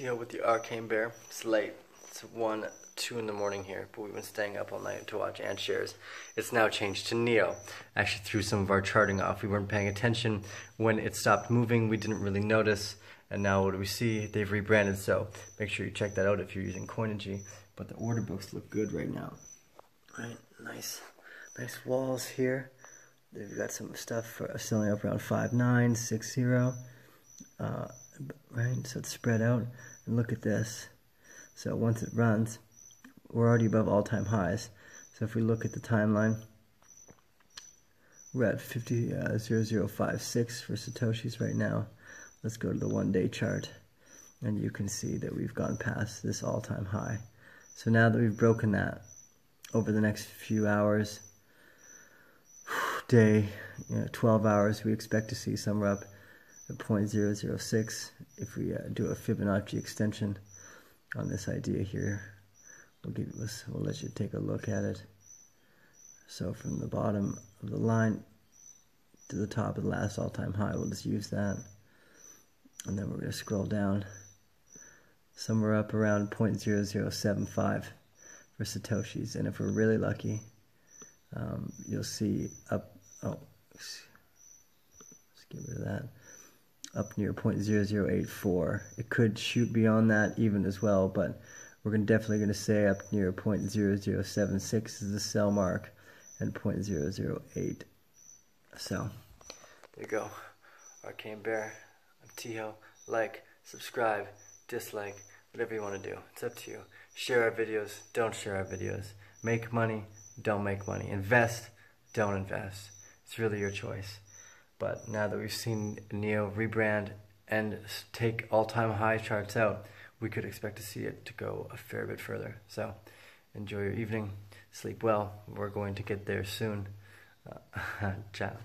Yo, with the Arcane Bear. It's late. It's 1-2 in the morning here, but we've been staying up all night to watch Antshares. It's now changed to Neo. I actually threw some of our charting off. We weren't paying attention when it stopped moving. We didn't really notice, and now what do we see? They've rebranded, so make sure you check that out if you're using Coinigy. But the order books look good right now. Right, nice walls here. They've got some stuff for selling up around 5.9, 6.0. Right, so it's spread out, and look at this. So once it runs, we're already above all-time highs. So if we look at the timeline, we're at 50.0056 for Satoshi's right now. Let's go to the one-day chart, and you can see that we've gone past this all-time high. So now that we've broken that, over the next few hours, day, 12 hours, we expect to see somewhere up 0.006 if we do a Fibonacci extension on this idea here. We'll let you take a look at it. So from the bottom of the line to the top of the last all-time high, we'll just use that, and then we're going to scroll down somewhere up around 0.0075 for Satoshi's, and if we're really lucky, you'll see up, let's get rid of that, up near 0.0084. It could shoot beyond that even as well, but we're definitely going to say up near 0.0076 is the sell mark, and 0.008. So there you go. Arcane Bear. I'm Tio. Like, subscribe, dislike, whatever you want to do. It's up to you. Share our videos. Don't share our videos. Make money. Don't make money. Invest. Don't invest. It's really your choice. But now that we've seen Neo rebrand and take all-time high charts out, we could expect to see it to go a fair bit further. So enjoy your evening. Sleep well. We're going to get there soon. Ciao.